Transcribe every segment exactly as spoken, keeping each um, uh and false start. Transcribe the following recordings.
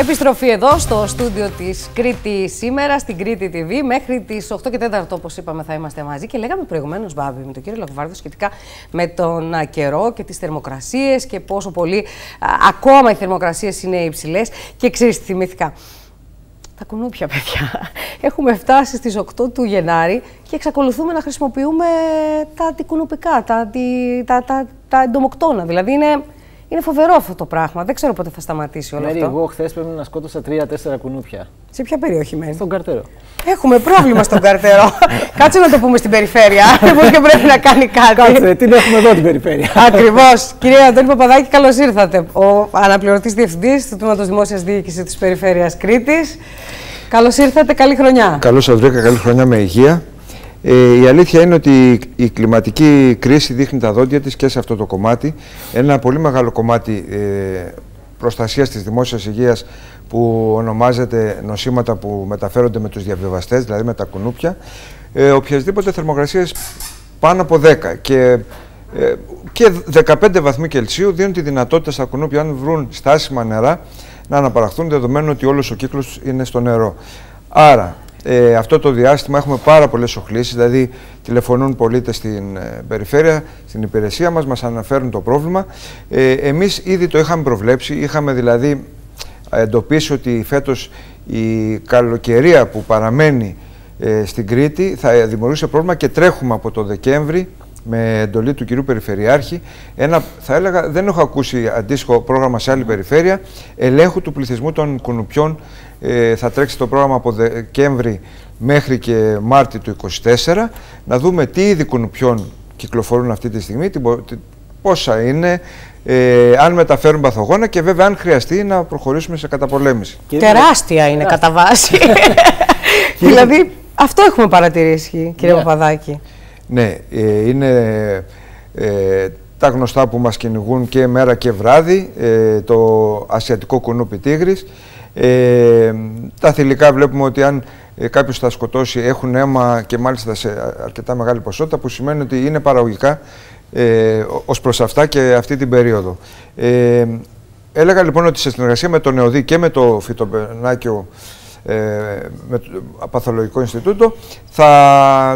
Επιστροφή εδώ στο στούντιο της Κρήτη σήμερα, στην Κρήτη τι βι. Μέχρι τις οκτώ και τέσσερα, όπως είπαμε, θα είμαστε μαζί. Και λέγαμε προηγουμένως, Μπάμπη, με τον κύριο Λοβάρδο σχετικά με τον καιρό και τις θερμοκρασίες και πόσο πολύ α, ακόμα οι θερμοκρασίες είναι υψηλές. Και ξέρεις τι θυμήθηκα. Τα κουνούπια, παιδιά. Έχουμε φτάσει στις οκτώ του Γενάρη και εξακολουθούμε να χρησιμοποιούμε τα αντικουνουπικά, τα, αντι... τα, τα, τα εντομοκτώνα. Δηλαδή είναι... Είναι φοβερό αυτό το πράγμα. Δεν ξέρω πότε θα σταματήσει όλο Μέρη, αυτό. Εγώ χθες πρέπει να σκότωσα τρία τέσσερα κουνούπια. Σε ποια περιοχή μένει? Στον Καρτέρο. Έχουμε πρόβλημα στον Καρτέρο. Κάτσε να το πούμε στην περιφέρεια. Ακριβώς και πρέπει να κάνει κάτι. Κάτσε, την έχουμε εδώ την περιφέρεια. Ακριβώς. Κύριε Αντώνη Παπαδάκη, καλώς ήρθατε. Ο αναπληρωτής διευθυντής του Τμήματος Δημόσιας Διοίκησης της Περιφέρειας Κρήτης. Καλώς ήρθατε. Καλή χρονιά. Καλώς σας βρήκα. Καλή χρονιά με υγεία. Ε, η αλήθεια είναι ότι η κλιματική κρίση δείχνει τα δόντια της και σε αυτό το κομμάτι. Ένα πολύ μεγάλο κομμάτι ε, προστασίας της δημόσιας υγείας που ονομάζεται νοσήματα που μεταφέρονται με τους διαβιβαστές, δηλαδή με τα κουνούπια. Ε, οποιασδήποτε θερμοκρασίες πάνω από δέκα και, ε, και δεκαπέντε βαθμοί Κελσίου δίνουν τη δυνατότητα στα κουνούπια, αν βρουν στάσιμα νερά, να αναπαραχθούν, δεδομένου ότι όλος ο κύκλος είναι στο νερό. Άρα, Ε, αυτό το διάστημα έχουμε πάρα πολλές οχλήσεις, δηλαδή τηλεφωνούν πολίτες στην ε, περιφέρεια, στην υπηρεσία μας, μας αναφέρουν το πρόβλημα. Ε, εμείς ήδη το είχαμε προβλέψει, είχαμε δηλαδή εντοπίσει ότι φέτος η καλοκαιρία που παραμένει ε, στην Κρήτη θα δημιουργήσει πρόβλημα και τρέχουμε από το Δεκέμβρη με εντολή του κυρίου Περιφερειάρχη. Ένα, θα έλεγα, δεν έχω ακούσει αντίστοιχο πρόγραμμα σε άλλη περιφέρεια, ελέγχου του πληθυσμού των κουνουπιών. Ε, θα τρέξει το πρόγραμμα από Δεκέμβρη μέχρι και Μάρτη του είκοσι τέσσερα. Να δούμε τι είδη κουνουπιών κυκλοφορούν αυτή τη στιγμή, τι, πόσα είναι, ε, αν μεταφέρουν παθογόνα και βέβαια αν χρειαστεί να προχωρήσουμε σε καταπολέμηση. Τεράστια είναι κατά βάση. Δηλαδή αυτό έχουμε παρατηρήσει, κύριε yeah. Παπαδάκη. Ναι, ε, είναι ε, τα γνωστά που μας κυνηγούν και μέρα και βράδυ, ε, το ασιατικό κουνούπι τίγρης. Ε, τα θηλυκά βλέπουμε ότι αν ε, κάποιος τα σκοτώσει έχουν αίμα και μάλιστα σε αρκετά μεγάλη ποσότητα, που σημαίνει ότι είναι παραγωγικά ε, ως προς αυτά και αυτή την περίοδο. Ε, έλεγα λοιπόν ότι σε συνεργασία με τον ΕΟΔΥ και με το Φιτομπενάκιο, με το Παθολογικό Ινστιτούτο, θα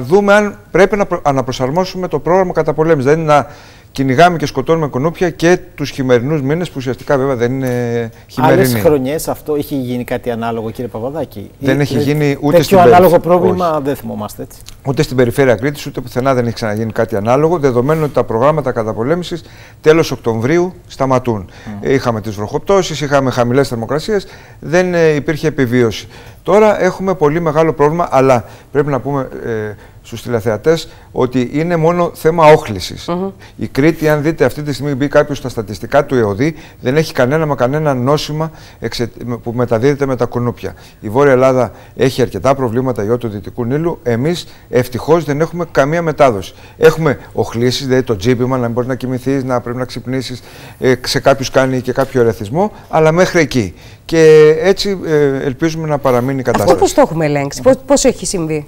δούμε αν πρέπει να αναπροσαρμόσουμε το πρόγραμμα καταπολέμησης. Δηλαδή να κυνηγάμε και σκοτώνουμε κουνούπια και τους χειμερινούς μήνες, που ουσιαστικά βέβαια δεν είναι χειμερινοί. Άλλες χρονιές αυτό είχε γίνει κάτι ανάλογο, κύριε Παπαδάκη? Δεν έχει γίνει ούτε στην περιφέρεια. Ανάλογο πρόβλημα όχι. Δεν θυμόμαστε έτσι. Ούτε στην περιφέρεια Κρήτης, ούτε πουθενά δεν έχει ξαναγίνει κάτι ανάλογο, δεδομένου ότι τα προγράμματα καταπολέμησης τέλος Οκτωβρίου σταματούν. Mm. Είχαμε τις βροχοπτώσεις, είχαμε χαμηλές θερμοκρασίες, δεν ε, υπήρχε επιβίωση. Τώρα έχουμε πολύ μεγάλο πρόβλημα, αλλά πρέπει να πούμε ε, στους τηλεθεατές ότι είναι μόνο θέμα όχλησης. Mm-hmm. Η Κρήτη, αν δείτε αυτή τη στιγμή μπει κάποιος στα στατιστικά του ΕΟΔΥ, δεν έχει κανένα μα κανένα νόσημα εξε... που μεταδίδεται με τα κουνούπια. Η Βόρεια Ελλάδα έχει αρκετά προβλήματα ιό του Δυτικού Νείλου. Εμείς ευτυχώς δεν έχουμε καμία μετάδοση. Έχουμε οχλήσεις, δηλαδή το τζίπημα, να μην μπορείς να κοιμηθείς, να πρέπει να ξυπνήσεις, ε, σε κάποιους κάνει και κάποιο ερεθισμό, αλλά μέχρι εκεί. Και έτσι ε, ελπίζουμε να παραμείνει η κατάσταση. Αυτό πώς το έχουμε ελέγξει, πώς, πώς έχει συμβεί?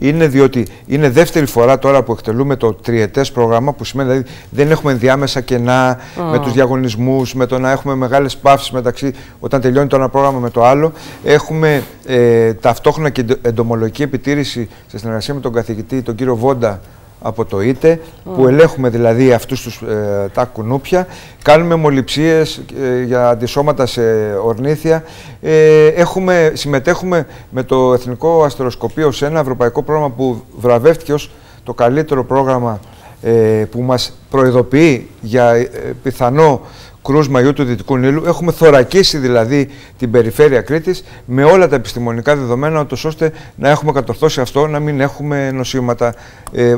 Είναι διότι είναι δεύτερη φορά τώρα που εκτελούμε το τριετές πρόγραμμα, που σημαίνει δηλαδή δεν έχουμε ενδιάμεσα κενά mm. με τους διαγωνισμούς, με το να έχουμε μεγάλες παύσεις μεταξύ όταν τελειώνει το ένα πρόγραμμα με το άλλο. Έχουμε ε, ταυτόχρονα και εντομολογική επιτήρηση σε συνεργασία με τον καθηγητή, τον κύριο Βόντα, από το ΊΤΕ, mm. που ελέγχουμε δηλαδή αυτούς τους, ε, τα κουνούπια, κάνουμε μολυψίες ε, για αντισώματα σε ορνήθεια, ε, έχουμε, συμμετέχουμε με το Εθνικό Αστεροσκοπείο σε ένα ευρωπαϊκό πρόγραμμα που βραβεύτηκε ως το καλύτερο πρόγραμμα ε, που μας προειδοποιεί για ε, πιθανό κρούσμα ιού του Δυτικού Νείλου. Έχουμε θωρακίσει δηλαδή την περιφέρεια Κρήτης με όλα τα επιστημονικά δεδομένα, ώστε να έχουμε κατορθώσει αυτό, να μην έχουμε νοσήματα. Ε,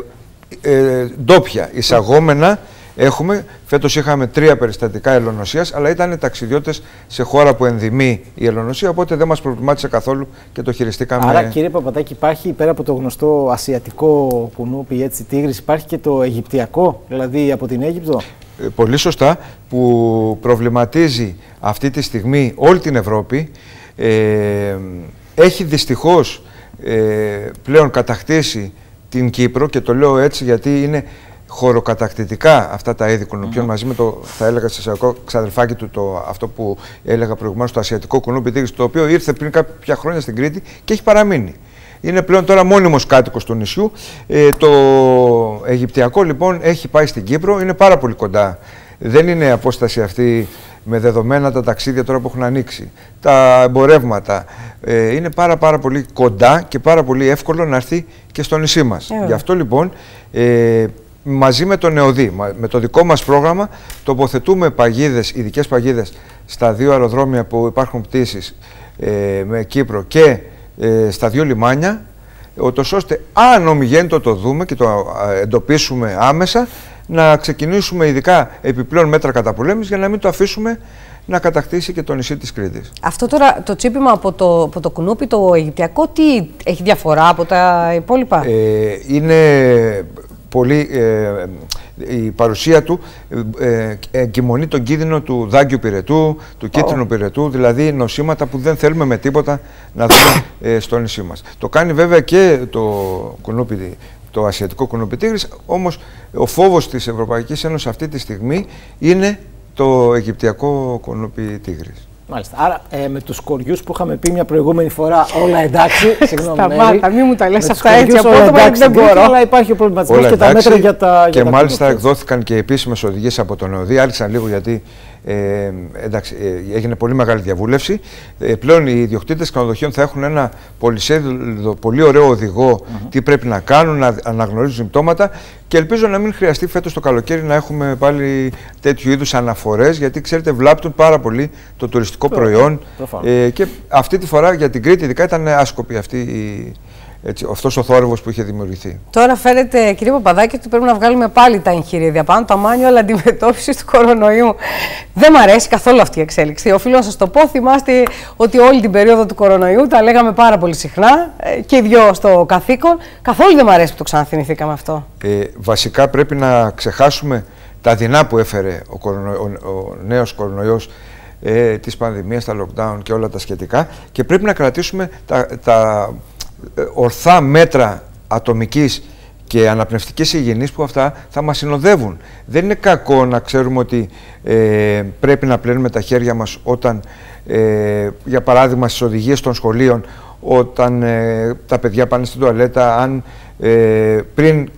Ε, ντόπια, εισαγόμενα έχουμε. Φέτος είχαμε τρία περιστατικά ελονοσίας, αλλά ήταν ταξιδιώτες σε χώρα που ενδημεί η ελονοσία, οπότε δεν μας προβλημάτισε καθόλου και το χειριστήκαμε. Άρα, κύριε Παπαδάκη, υπάρχει πέρα από το γνωστό ασιατικό κουνούπι, έτσι, τίγρης, υπάρχει και το αιγυπτιακό, δηλαδή από την Αίγυπτο. Ε, πολύ σωστά, που προβληματίζει αυτή τη στιγμή όλη την Ευρώπη. Ε, έχει δυστυχώς ε, πλέον κατακτήσει την Κύπρο, και το λέω έτσι γιατί είναι χωροκατακτητικά αυτά τα είδη κουνουπιών, mm-hmm. μαζί με το, θα έλεγα σε εισαγωγικό, ξαδερφάκι του, το, αυτό που έλεγα προηγουμένως, το ασιατικό κουνούπι τίγρης, το οποίο ήρθε πριν κάποια χρόνια στην Κρήτη και έχει παραμείνει. Είναι πλέον τώρα μόνιμος κάτοικος του νησιού. Ε, το αιγυπτιακό λοιπόν έχει πάει στην Κύπρο, είναι πάρα πολύ κοντά. Δεν είναι η απόσταση αυτή με δεδομένα τα ταξίδια τώρα που έχουν ανοίξει, τα εμπορεύματα. Ε, είναι πάρα πάρα πολύ κοντά και πάρα πολύ εύκολο να έρθει και στο νησί μας. Ε. Γι' αυτό λοιπόν ε, μαζί με τον ΕΟΔΥ, με το δικό μας πρόγραμμα, τοποθετούμε παγίδες, ειδικές παγίδες στα δύο αεροδρόμια που υπάρχουν πτήσεις ε, με Κύπρο και ε, στα δύο λιμάνια, ότως ώστε αν ομιγέννητο το δούμε και το εντοπίσουμε άμεσα, να ξεκινήσουμε ειδικά επιπλέον μέτρα καταπολέμησης για να μην το αφήσουμε να κατακτήσει και το νησί της Κρήτης. Αυτό τώρα το τσίπημα από το, από το κουνούπι, το αιγυπτιακό, τι έχει διαφορά από τα υπόλοιπα? Ε, είναι πολύ, ε, η παρουσία του ε, εγκυμονεί τον κίνδυνο του δάγκιου πυρετού, του oh. κίτρινου πυρετού, δηλαδή νοσήματα που δεν θέλουμε με τίποτα να δούμε ε, στο νησί μας. Το κάνει βέβαια και το κουνούπι, το ασιατικό κουνούπι τίγρης, όμως ο φόβος της Ευρωπαϊκής Ένωσης αυτή τη στιγμή είναι το αιγυπτιακό κουνούπι τίγρης. Μάλιστα. Άρα ε, με τους κοριούς που είχαμε πει μια προηγούμενη φορά, όλα εντάξει. Συγγνώμη, Σταμάτα, μην μου τα λες αυτά κοριούς, έτσι απότομα, εντάξει, δεν μπορώ. Αλλά υπάρχει ο προβληματισμός και τα μέτρα για τα. Και, για και τα μάλιστα κοινότητα. Εκδόθηκαν και επίσημες οδηγίες από τον ΕΟΔΥ, άρχισαν λίγο γιατί ε, εντάξει, ε, έγινε πολύ μεγάλη διαβούλευση. Ε, πλέον οι ιδιοκτήτες ξενοδοχείων θα έχουν ένα πολυσέλιδο, πολύ ωραίο οδηγό, mm-hmm. τι πρέπει να κάνουν, να αναγνωρίζουν συμπτώματα. Και ελπίζω να μην χρειαστεί φέτος το καλοκαίρι να έχουμε πάλι τέτοιου είδους αναφορές, γιατί ξέρετε βλάπτουν πάρα πολύ το τουριστικό προϊόν. Ε, και αυτή τη φορά για την Κρήτη ειδικά ήταν άσκοπη αυτή η, έτσι, αυτός ο θόρυβος που είχε δημιουργηθεί. Τώρα φαίνεται, κύριε Παπαδάκη, ότι πρέπει να βγάλουμε πάλι τα εγχειρίδια πάνω, τα μάνιουαλ αντιμετώπισης του κορονοϊού. Δεν μ' αρέσει καθόλου αυτή η εξέλιξη. Οφείλω να σας το πω. Θυμάστε ότι όλη την περίοδο του κορονοϊού τα λέγαμε πάρα πολύ συχνά και οι δυο στο καθήκον. Καθόλου δεν μ' αρέσει που το ξαναθυμηθήκαμε αυτό. Ε, βασικά πρέπει να ξεχάσουμε τα δεινά που έφερε ο, κορονο... ο νέος κορονοϊός, ε, της πανδημίας, τα lockdown και όλα τα σχετικά, και πρέπει να κρατήσουμε τα, τα... ορθά μέτρα ατομικής και αναπνευστικής υγιεινής που αυτά θα μας συνοδεύουν. Δεν είναι κακό να ξέρουμε ότι ε, πρέπει να πλένουμε τα χέρια μας όταν, ε, για παράδειγμα, στις οδηγίες των σχολείων, όταν ε, τα παιδιά πάνε στην τουαλέτα, αν ε, πριν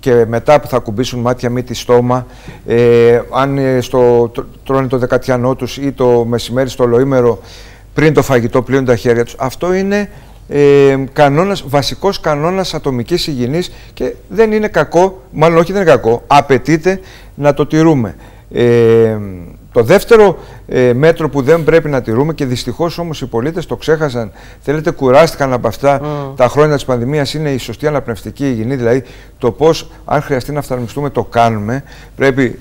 και μετά που θα κουμπίσουν μάτια, μύτη, στόμα, ε, αν ε, στο, τρώνε το δεκατιανό τους ή το μεσημέρι στο ολοήμερο, πριν το φαγητό πλύνουν τα χέρια τους. Αυτό είναι Ε, κανόνας, βασικός κανόνας ατομικής υγιεινής και δεν είναι κακό, μάλλον όχι δεν είναι κακό, απαιτείται να το τηρούμε. Ε, το δεύτερο ε, μέτρο που δεν πρέπει να τηρούμε και δυστυχώς όμως οι πολίτες το ξέχασαν, θέλετε κουράστηκαν από αυτά mm. τα χρόνια της πανδημίας, είναι η σωστή αναπνευστική υγιεινή, δηλαδή το πώς αν χρειαστεί να φθαρμιστούμε το κάνουμε, πρέπει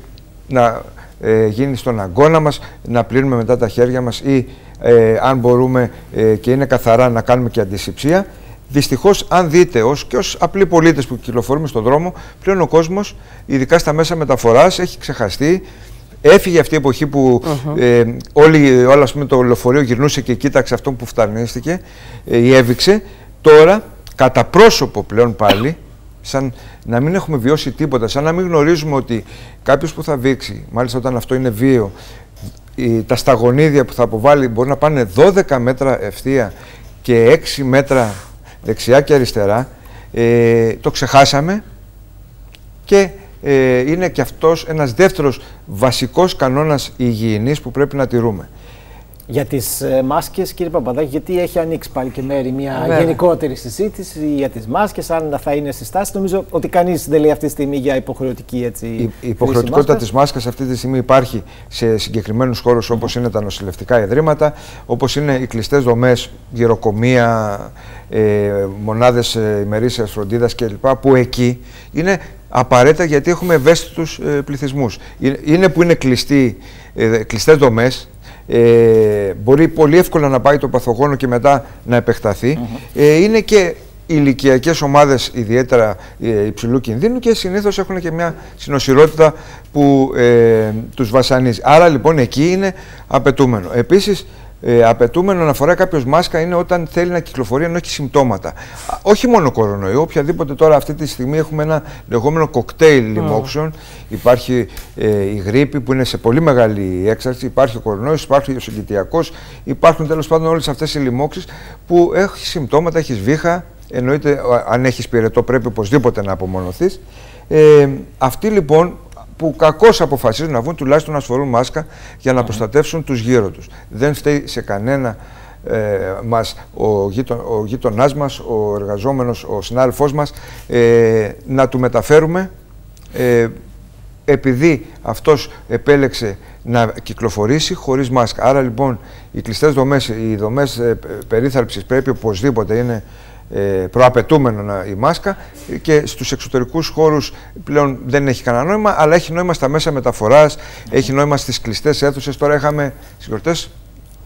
να ε, γίνει στον αγκώνα μας, να πλύνουμε μετά τα χέρια μας ή Ε, αν μπορούμε ε, και είναι καθαρά να κάνουμε και αντισηψία. Δυστυχώς, αν δείτε ως, και ως απλοί πολίτες που κυκλοφορούμε στον δρόμο, πλέον ο κόσμος, ειδικά στα μέσα μεταφοράς, έχει ξεχαστεί. Έφυγε αυτή η εποχή που uh-huh. ε, όλη, όλο ας πούμε, το λεωφορείο γυρνούσε και κοίταξε αυτόν που φτανίστηκε ε, ή έβηξε. Τώρα, κατά πρόσωπο πλέον πάλι, σαν να μην έχουμε βιώσει τίποτα, σαν να μην γνωρίζουμε ότι κάποιος που θα βήξει, μάλιστα όταν αυτό είναι βίαιο, τα σταγονίδια που θα αποβάλει μπορεί να πάνε δώδεκα μέτρα ευθεία και έξι μέτρα δεξιά και αριστερά. Ε, το ξεχάσαμε και ε, είναι και αυτός ένας δεύτερος βασικός κανόνας υγιεινής που πρέπει να τηρούμε. Για τις ε, μάσκες, κύριε Παπαδάκη, γιατί έχει ανοίξει πάλι και μέρη μια ναι. γενικότερη συζήτηση για τις μάσκες, αν θα είναι συστάσεις. Νομίζω ότι κανείς δεν λέει αυτή τη στιγμή για υποχρεωτική, έτσι, η, η υποχρεωτικότητα μάσκας. Της μάσκας αυτή τη στιγμή υπάρχει σε συγκεκριμένους χώρους όπως είναι τα νοσηλευτικά ιδρύματα, όπως είναι οι κλειστές δομές, γεροκομεία, ε, μονάδες ε, ημερήσιας φροντίδας κλπ. Που εκεί είναι απαραίτητα γιατί έχουμε ευαίσθητους ε, πληθυσμούς. Είναι, είναι που είναι κλειστή, ε, κλειστές δομές. Ε, μπορεί πολύ εύκολα να πάει το παθογόνο και μετά να επεκταθεί. Mm-hmm. ε, είναι και ηλικιακές ομάδες ιδιαίτερα ε, υψηλού κινδύνου και συνήθως έχουν και μια συνοσηρότητα που ε, τους βασανίζει. Άρα λοιπόν εκεί είναι απαιτούμενο. Επίσης Ε, απαιτούμενο να φοράει κάποιος μάσκα είναι όταν θέλει να κυκλοφορεί ενώ έχει συμπτώματα. Όχι μόνο κορονοϊό, οποιαδήποτε. Τώρα αυτή τη στιγμή έχουμε ένα λεγόμενο κοκτέιλ mm. λοιμόξεων. Υπάρχει ε, η γρίπη που είναι σε πολύ μεγάλη έξαρση, υπάρχει ο κορονοϊός, υπάρχει ο συγκητιακός, υπάρχουν τέλος πάντων όλες αυτές οι λοιμόξεις που έχει συμπτώματα, έχει βήχα. Εννοείται, αν έχεις πυρετό, πρέπει οπωσδήποτε να απομονωθείς. Ε, αυτοί λοιπόν που κακώς αποφασίζουν να βγουν, τουλάχιστον να φορούν μάσκα για να mm. προστατεύσουν τους γύρω τους. Δεν φταίει σε κανένα ε, μας ο, γείτον, ο γείτονάς μας, ο εργαζόμενος, ο συνάδελφός μας, ε, να του μεταφέρουμε, ε, επειδή αυτός επέλεξε να κυκλοφορήσει χωρίς μάσκα. Άρα λοιπόν οι κλειστές δομές, οι δομές ε, περίθαλψης πρέπει οπωσδήποτε είναι προαπαιτούμενο η μάσκα, και στους εξωτερικούς χώρους πλέον δεν έχει κανένα νόημα, αλλά έχει νόημα στα μέσα μεταφοράς, mm. έχει νόημα στις κλειστές αίθουσες. Τώρα είχαμε συγκροτές,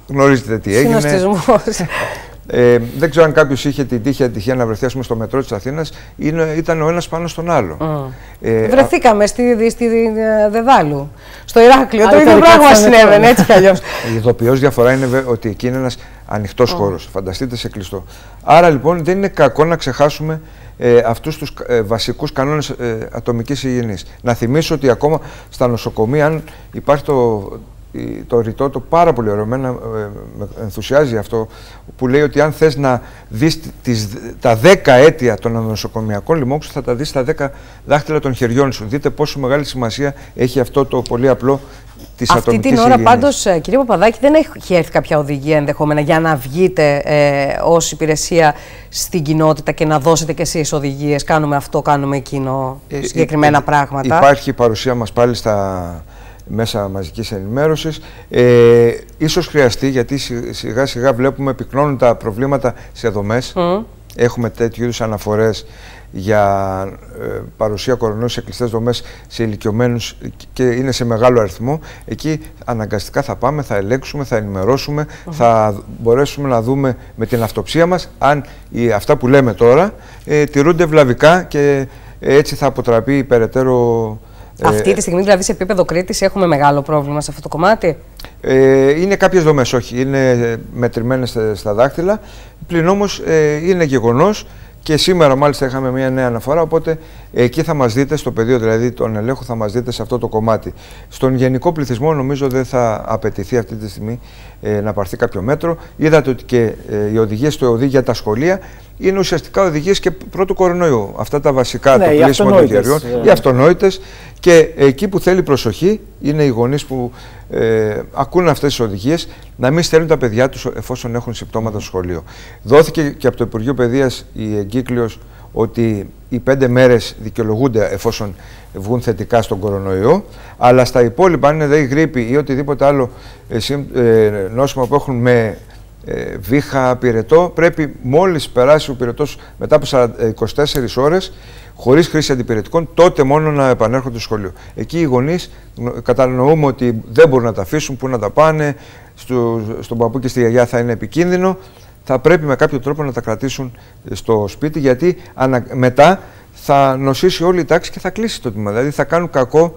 γνωρίζετε τι έγινε. Συνοστισμός. Ε, δεν ξέρω αν κάποιος είχε την τύχη ατυχία να βρεθεί, ας πούμε, στο μετρό της Αθήνας. Είναι, ήταν ο ένας πάνω στον άλλο. Mm. Ε, Βρεθήκαμε στη, στη, στη Δεδάλου, στο Ηράκλειο. Το ίδιο πράγμα συνέβαινε, έτσι κι αλλιώς. Η ειδοποιώς διαφορά είναι ότι εκεί είναι ένας ανοιχτός mm. χώρος. Φανταστείτε σε κλειστό. Άρα λοιπόν δεν είναι κακό να ξεχάσουμε ε, αυτούς τους ε, βασικούς κανόνες ε, ατομικής υγιεινής. Να θυμίσω ότι ακόμα στα νοσοκομεία, αν υπάρχει το. Το ρητό, το πάρα πολύ ωραίο, εμένα ενθουσιάζει αυτό, που λέει ότι αν θες να δεις τις, τα δέκα αίτια των νοσοκομιακών λοιμόξεων, θα τα δεις στα δέκα δάχτυλα των χεριών σου. Δείτε πόσο μεγάλη σημασία έχει αυτό το πολύ απλό της ατομικής υγιεινής. Αυτή την ώρα πάντως, κύριε Παπαδάκη, δεν έχει έρθει κάποια οδηγία ενδεχόμενα για να βγείτε ε, ως υπηρεσία στην κοινότητα και να δώσετε κι εσείς οδηγίες. Κάνουμε αυτό, κάνουμε εκείνο, ε, συγκεκριμένα ε, πράγματα. Υπάρχει η παρουσία μας πάλι στα μέσα μαζικής ενημέρωσης. Ε, ίσως χρειαστεί, γιατί σιγά σιγά βλέπουμε πυκνώνουν τα προβλήματα σε δομές. Mm. Έχουμε τέτοιου είδους αναφορές για ε, παρουσία κορονοϊού σε κλειστές δομές, σε ηλικιωμένους, και είναι σε μεγάλο αριθμό. Εκεί αναγκαστικά θα πάμε, θα ελέγξουμε, θα ενημερώσουμε, mm. θα μπορέσουμε να δούμε με την αυτοψία μας αν οι, αυτά που λέμε τώρα ε, τηρούνται ευλαβικά, και έτσι θα αποτραπεί περαιτέρω. Ε, Αυτή τη στιγμή, δηλαδή, σε επίπεδο Κρήτης έχουμε μεγάλο πρόβλημα σε αυτό το κομμάτι. Ε, είναι κάποιες δομές, όχι. Είναι μετρημένες στα δάχτυλα. Πλην όμως ε, είναι γεγονός, και σήμερα μάλιστα είχαμε μια νέα αναφορά. Οπότε εκεί θα μας δείτε, στο πεδίο δηλαδή των ελέγχων, θα μας δείτε σε αυτό το κομμάτι. Στον γενικό πληθυσμό, νομίζω, δεν θα απαιτηθεί αυτή τη στιγμή ε, να πάρθει κάποιο μέτρο. Είδατε ότι και ε, οι οδηγίες του ΕΟΔΥ για τα σχολεία είναι ουσιαστικά οδηγίες και πρώτου κορονοϊού. Αυτά τα βασικά, ναι, το πλήσιμο των χεριών, οι αυτονόητες. Και εκεί που θέλει προσοχή είναι οι γονείς που ε, ακούν αυτές τις οδηγίες να μην στέλνουν τα παιδιά τους εφόσον έχουν συμπτώματα στο σχολείο. Δόθηκε και από το Υπουργείο Παιδείας η εγκύκλειος ότι οι πέντε μέρες δικαιολογούνται εφόσον βγουν θετικά στον κορονοϊό, αλλά στα υπόλοιπα, αν είναι δε η γρίπη ή οτιδήποτε άλλο ε, ε, νόσημα που έχουν με ε, βήχα, πυρετό, πρέπει μόλις περάσει ο πυρετός μετά από είκοσι τέσσερις ώρες, χωρίς χρήση αντιπηρετικών, τότε μόνο να επανέρχονται στο σχολείο. Εκεί οι γονείς κατανοούμε ότι δεν μπορούν να τα αφήσουν, πού να τα πάνε, στο, στον παππού και στη γιαγιά θα είναι επικίνδυνο. Θα πρέπει με κάποιο τρόπο να τα κρατήσουν στο σπίτι, γιατί ανα, μετά θα νοσήσει όλη η τάξη και θα κλείσει το τμήμα. Δηλαδή θα κάνουν κακό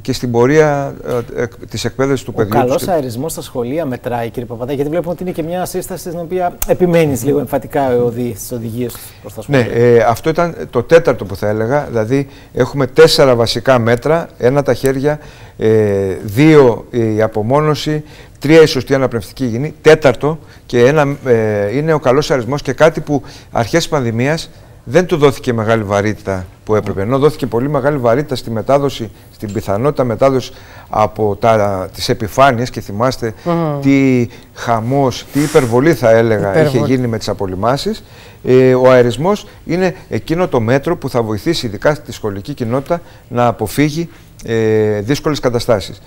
και στην πορεία ε, ε, της εκπαίδευσης του ο παιδιού. Ο καλός αερισμός στα σχολεία μετράει, κύριε Παπαδάκη, γιατί βλέπουμε ότι είναι και μια σύσταση στην οποία επιμένει λίγο εμφατικά ο ΕΟΔΥ στις οδηγίες προς τα σχολεία. Ναι, ε, αυτό ήταν το τέταρτο που θα έλεγα. Δηλαδή, έχουμε τέσσερα βασικά μέτρα: ένα τα χέρια, ε, δύο η απομόνωση, τρία η σωστή αναπνευστική υγιεινή, τέταρτο και ένα ε, είναι ο καλός αερισμός, και κάτι που αρχές πανδημίας δεν του δόθηκε μεγάλη βαρύτητα που έπρεπε, ενώ δόθηκε πολύ μεγάλη βαρύτητα στη μετάδοση, στην πιθανότητα μετάδοση από τα, τις επιφάνειες, και θυμάστε mm. τι χαμός, τι υπερβολή θα έλεγα υπερβολή. είχε γίνει με τις απολυμάσεις. Ε, ο αερισμός είναι εκείνο το μέτρο που θα βοηθήσει ειδικά στη σχολική κοινότητα να αποφύγει ε, δύσκολες καταστάσεις.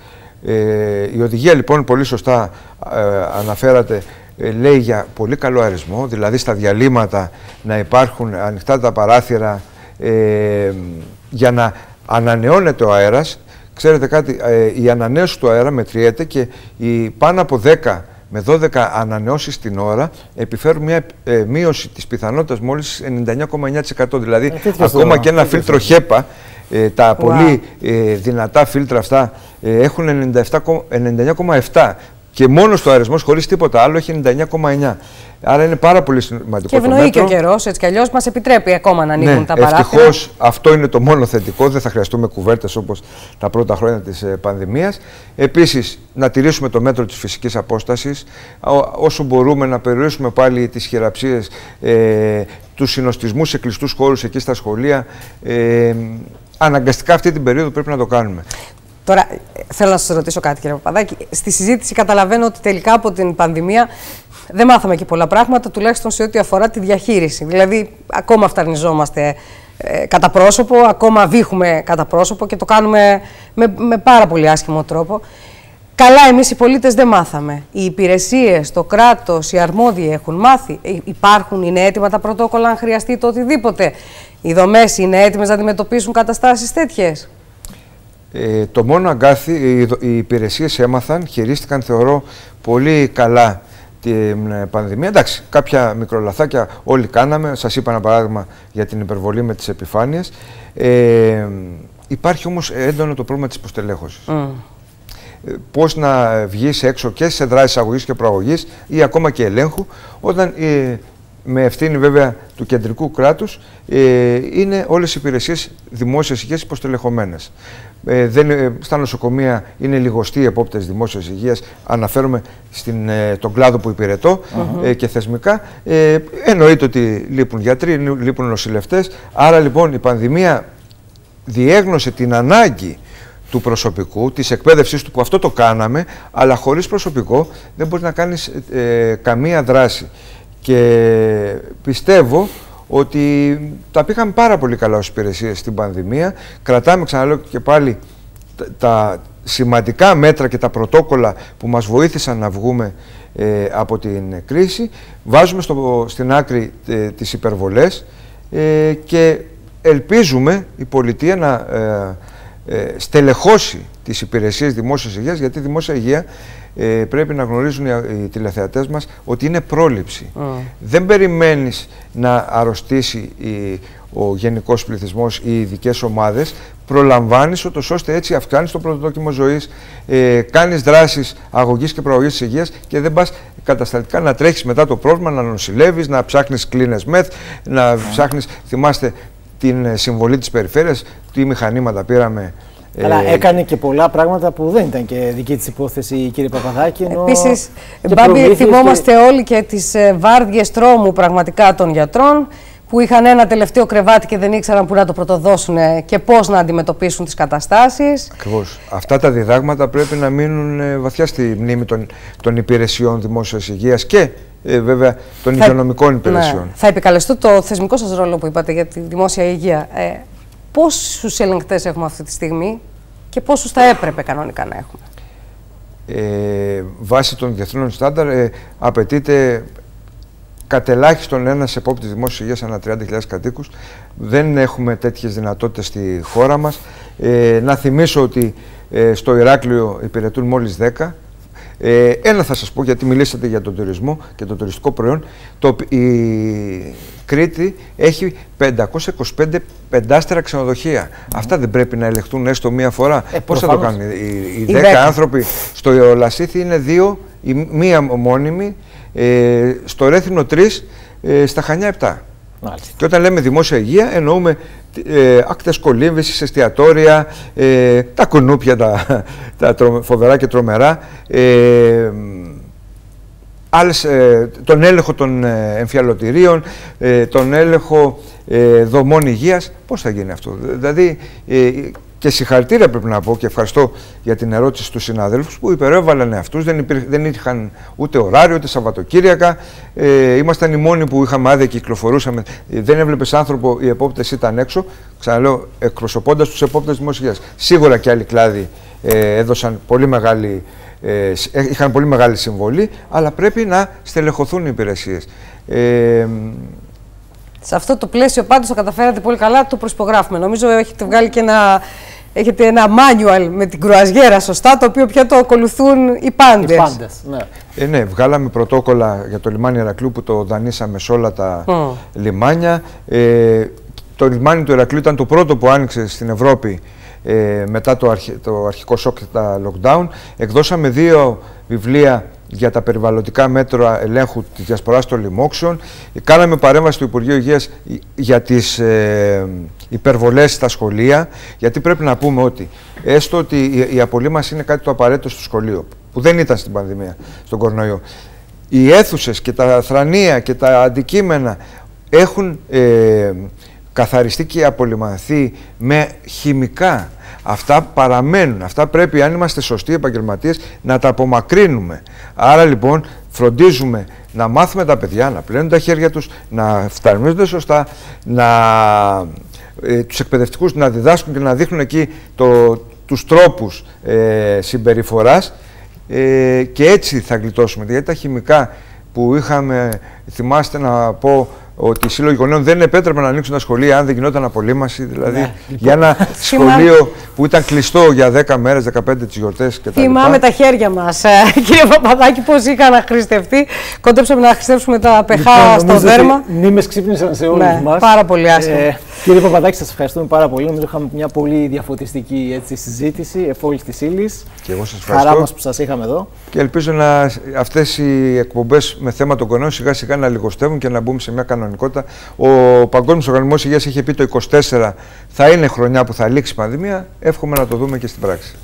Ε, η οδηγία λοιπόν, πολύ σωστά ε, αναφέρατε, λέει για πολύ καλό αερισμό, δηλαδή στα διαλύματα να υπάρχουν ανοιχτά τα παράθυρα ε, για να ανανεώνεται ο αέρας. Ξέρετε κάτι, ε, η ανανέωση του αέρα μετριέται, και οι πάνω από δέκα με δώδεκα ανανεώσεις την ώρα επιφέρουν μια ε, μείωση της πιθανότητας μόλις ενενήντα εννιά κόμμα εννιά τοις εκατό. Δηλαδή ακόμα και ένα φίλτρο χέπα, ε, τα wow. πολύ ε, δυνατά φίλτρα αυτά ε, έχουν ενενήντα εννιά κόμμα επτά τοις εκατό. Και μόνο στο αερισμός, χωρίς τίποτα άλλο, έχει ενενήντα εννιά κόμμα εννιά. Άρα είναι πάρα πολύ σημαντικό. Και ευνοεί και ο καιρός, έτσι κι αλλιώς μας επιτρέπει ακόμα να ανοίγουν, ναι, τα παράθυρα. Ευτυχώς αυτό είναι το μόνο θετικό. Δεν θα χρειαστούμε κουβέρτες όπως τα πρώτα χρόνια της πανδημίας. Επίσης, να τηρήσουμε το μέτρο της φυσικής απόστασης. Όσο μπορούμε, να περιορίσουμε πάλι τις χειραψίες, ε, τους συνοστισμούς σε κλειστούς χώρους εκεί στα σχολεία. Ε, αναγκαστικά αυτή την περίοδο πρέπει να το κάνουμε. Τώρα, θέλω να σας ρωτήσω κάτι, κύριε Παπαδάκη. Στη συζήτηση καταλαβαίνω ότι τελικά από την πανδημία δεν μάθαμε και πολλά πράγματα, τουλάχιστον σε ό,τι αφορά τη διαχείριση. Δηλαδή, ακόμα φταρνιζόμαστε ε, κατά πρόσωπο, ακόμα βήχουμε κατά πρόσωπο και το κάνουμε με, με πάρα πολύ άσχημο τρόπο. Καλά, εμείς οι πολίτες δεν μάθαμε. Οι υπηρεσίες, το κράτος, οι αρμόδιοι έχουν μάθει. Υπάρχουν, είναι έτοιμα τα πρωτόκολλα αν χρειαστεί το οτιδήποτε. Οι δομές είναι έτοιμες να αντιμετωπίσουν καταστάσεις τέτοιες. Ε, το μόνο αγκάθι, οι, οι υπηρεσίες έμαθαν, χειρίστηκαν, θεωρώ, πολύ καλά την πανδημία. Εντάξει, κάποια μικρολαθάκια όλοι κάναμε. Σας είπα ένα παράδειγμα για την υπερβολή με τις επιφάνειες. Ε, υπάρχει όμως έντονο το πρόβλημα της υποστελέχωσης. Mm. Ε, πώς να βγεις έξω και σε δράσεις αγωγής και προαγωγής ή ακόμα και ελέγχου, όταν ε, με ευθύνη βέβαια του κεντρικού κράτους, ε, είναι όλες οι υπηρεσίες δημόσιας υγείας υποστελεχωμένες. Ε, δεν, ε, στα νοσοκομεία είναι λιγοστοί οι επόπτες δημόσιας υγείας, αναφέρομαι στην, ε, τον κλάδο που υπηρετώ mm-hmm. ε, και θεσμικά. Ε, εννοείται ότι λείπουν γιατροί, λείπουν νοσηλευτές. Άρα λοιπόν η πανδημία διέγνωσε την ανάγκη του προσωπικού, της εκπαίδευσης του, που αυτό το κάναμε, αλλά χωρίς προσωπικό δεν μπορεί να κάνεις ε, καμία δράση. Και πιστεύω ότι τα πήγαμε πάρα πολύ καλά ως υπηρεσίες στην πανδημία. Κρατάμε, ξαναλέω και πάλι, τα σημαντικά μέτρα και τα πρωτόκολλα που μας βοήθησαν να βγούμε ε, από την κρίση. Βάζουμε στο, στην άκρη ε, τις υπερβολές ε, και ελπίζουμε η πολιτεία να ε, ε, στελεχώσει τις υπηρεσίες δημόσιας υγείας, γιατί η δημόσια υγεία ε, πρέπει να γνωρίζουν οι, οι τηλεθεατές μας ότι είναι πρόληψη. Mm. Δεν περιμένεις να αρρωστήσει η, ο γενικός πληθυσμός ή οι ειδικές ομάδες. Προλαμβάνεις ούτως ώστε έτσι αυξάνεις το πρωτοδόκιμο ζωής, ε, κάνεις δράσεις αγωγής και προαγωγής της υγείας και δεν πας κατασταλτικά να τρέχεις μετά το πρόβλημα, να νοσηλεύεις, να ψάχνεις κλίνες μεθ, να mm. ψάχνεις, θυμάστε την συμβολή της περιφέρειας, τι μηχανήματα πήραμε. Αλλά ε... έκανε και πολλά πράγματα που δεν ήταν και δική της υπόθεση, κύριε Παπαδάκη. Επίσης, Μπάμπη, θυμόμαστε και... όλοι και τις βάρδιες τρόμου πραγματικά των γιατρών, που είχαν ένα τελευταίο κρεβάτι και δεν ήξεραν που να το πρωτοδώσουν και πώς να αντιμετωπίσουν τις καταστάσεις. Ακριβώς. Αυτά τα διδάγματα πρέπει να μείνουν βαθιά στη μνήμη των, των υπηρεσιών δημόσιας υγείας και ε, βέβαια των θα... υγειονομικών υπηρεσιών. Ναι. Θα επικαλεστώ το θεσμικό σας ρόλο που είπατε για τη δημόσια υγεία. Ε, Πόσους ελεγκτές έχουμε αυτή τη στιγμή και πόσους θα έπρεπε κανονικά να έχουμε? Ε, βάσει των διεθνών στάνταρ ε, απαιτείται κατελάχιστον ένας επόπτης δημόσιας υγείας ανά τριάντα χιλιάδες κατοίκους. Δεν έχουμε τέτοιες δυνατότητες στη χώρα μας. Ε, να θυμίσω ότι ε, στο Ηράκλειο υπηρετούν μόλις δέκα. Ε, ένα θα σας πω, γιατί μιλήσατε για τον τουρισμό και το τουριστικό προϊόν. Το, η Κρήτη έχει πεντακόσια είκοσι πέντε πεντάστερα ξενοδοχεία. Mm. Αυτά δεν πρέπει να ελεγχθούν έστω μία φορά? Ε, Πώς θα το κάνει? Οι, οι δέκα άνθρωποι στο Ιεολασίθι είναι δύο, η, μία μόνιμη, ε, στο Ρέθινο τρία, ε, στα Χανιά επτά. Μάλιστα. Και όταν λέμε δημόσια υγεία εννοούμε ε, ακτές κολύμβησης, εστιατόρια, ε, τα κουνούπια, τα, τα τρο, φοβερά και τρομερά, ε, άλλες, ε, τον έλεγχο των ε, εμφιαλωτηρίων, ε, τον έλεγχο ε, δομών υγείας. Πώς θα γίνει αυτό? Δηλαδή, ε, και συγχαρητήρια πρέπει να πω και ευχαριστώ για την ερώτηση του συναδέλφου που υπερέβαλαν αυτούς. Δεν, υπήρ, δεν είχαν ούτε ωράριο, ούτε Σαββατοκύριακα. Ε, ήμασταν οι μόνοι που είχαμε άδεια, κυκλοφορούσαμε. Ε, δεν έβλεπες άνθρωπο, οι επόπτες ήταν έξω. Ξαναλέω, εκπροσωπώντας τους επόπτες δημόσιας υγείας. Σίγουρα και άλλοι κλάδοι ε, έδωσαν πολύ μεγάλη, ε, είχαν πολύ μεγάλη συμβολή, αλλά πρέπει να στελεχωθούν οι υπηρεσίες. Ε, Σε αυτό το πλαίσιο πάντως το καταφέρατε πολύ καλά, το προσπογράφουμε. Νομίζω έχετε βγάλει και ένα, έχετε ένα manual με την κρουαζιέρα, σωστά, το οποίο πια το ακολουθούν οι πάντες. Οι πάντες, ναι. Ε, ναι, βγάλαμε πρωτόκολλα για το λιμάνι Ηρακλείου που το δανείσαμε σε όλα τα mm. λιμάνια. Ε, το λιμάνι του Ηρακλείου ήταν το πρώτο που άνοιξε στην Ευρώπη ε, μετά το, αρχ, το αρχικό σοκ και τα lockdown. Εκδώσαμε δύο βιβλία για τα περιβαλλοντικά μέτρα ελέγχου της διασποράς των λοιμόξεων. Κάναμε παρέμβαση του Υπουργείου Υγείας για τις ε, υπερβολές στα σχολεία, γιατί πρέπει να πούμε ότι έστω ότι η απολή μας είναι κάτι το απαραίτητο στο σχολείο, που δεν ήταν στην πανδημία, στον κορονοϊό. Οι αίθουσες και τα θρανία και τα αντικείμενα έχουν ε, καθαριστεί και απολυμανθεί με χημικά. Αυτά παραμένουν. Αυτά πρέπει, αν είμαστε σωστοί επαγγελματίες, να τα απομακρύνουμε. Άρα λοιπόν φροντίζουμε να μάθουμε τα παιδιά να πλένουν τα χέρια τους, να φταρμίζονται σωστά, να, ε, τους εκπαιδευτικούς να διδάσκουν και να δείχνουν εκεί το, τους τρόπους ε, συμπεριφοράς. Ε, και έτσι θα γλιτώσουμε, γιατί τα χημικά που είχαμε, θυμάστε να πω ότι οι σύλλογοι γονέων δεν επέτρεπαν να ανοίξουν τα σχολεία αν δεν γινόταν απολύμαση, δηλαδή ναι, λοιπόν. Για ένα σχολείο που ήταν κλειστό για δέκα μέρες, δεκαπέντε τις γιορτές κτλ. Θυμάμαι τα χέρια μας, κύριε Παπαδάκη, πώς είχα να χρηστευτεί. Κοντέψαμε να χρηστεύσουμε τα πεχά λοιπόν, στο δέρμα. Μνήμες ξύπνησαν σε όλους ναι, μας. Πάρα πολύ άσχημα. Ε, κύριε Παπαδάκη, σας ευχαριστούμε πάρα πολύ. Νομίζω είχαμε μια πολύ διαφωτιστική έτσι, συζήτηση εφόλης της ύλης. Και εγώ σας ευχαριστώ. Χαρά μας που σας είχαμε εδώ. Και ελπίζω να αυτές οι εκπομπές με θέμα των γονέων σιγά σιγά να λιγοστεύουν και να μπούμε σε μια κανονική. Ο Παγκόσμιος Οργανισμός Υγείας είχε πει το είκοσι τέσσερα θα είναι χρονιά που θα λήξει η πανδημία. Εύχομαι να το δούμε και στην πράξη.